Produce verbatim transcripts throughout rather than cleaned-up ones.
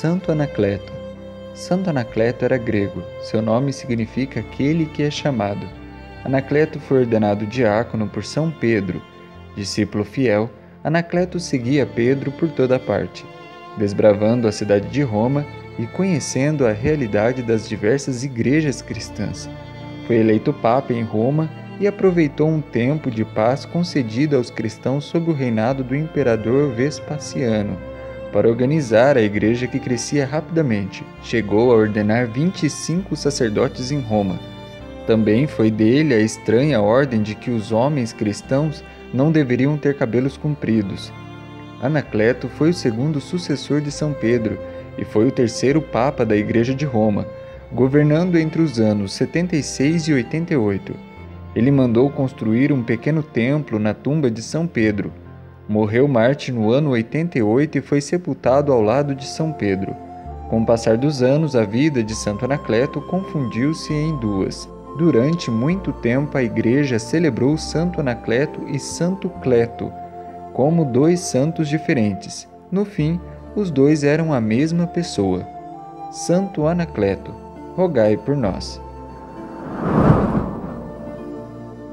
Santo Anacleto. Santo Anacleto era grego, seu nome significa aquele que é chamado. Anacleto foi ordenado diácono por São Pedro. Discípulo fiel, Anacleto seguia Pedro por toda parte, desbravando a cidade de Roma e conhecendo a realidade das diversas igrejas cristãs. Foi eleito Papa em Roma e aproveitou um tempo de paz concedido aos cristãos sob o reinado do imperador Vespasiano, para organizar a igreja que crescia rapidamente. Chegou a ordenar vinte e cinco sacerdotes em Roma. Também foi dele a estranha ordem de que os homens cristãos não deveriam ter cabelos compridos. Anacleto foi o segundo sucessor de São Pedro e foi o terceiro papa da Igreja de Roma, governando entre os anos setenta e seis e oitenta e oito. Ele mandou construir um pequeno templo na tumba de São Pedro. Morreu mártir no ano oitenta e oito e foi sepultado ao lado de São Pedro. Com o passar dos anos, a vida de Santo Anacleto confundiu-se em duas. Durante muito tempo, a Igreja celebrou Santo Anacleto e Santo Cleto como dois santos diferentes. No fim, os dois eram a mesma pessoa. Santo Anacleto, rogai por nós.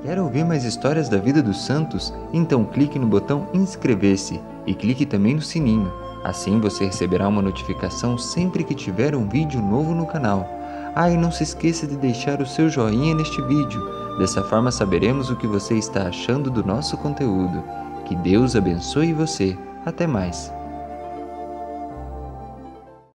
Quer ouvir mais histórias da vida dos santos? Então clique no botão inscrever-se e clique também no sininho. Assim você receberá uma notificação sempre que tiver um vídeo novo no canal. Ah, e não se esqueça de deixar o seu joinha neste vídeo. Dessa forma saberemos o que você está achando do nosso conteúdo. Que Deus abençoe você. Até mais!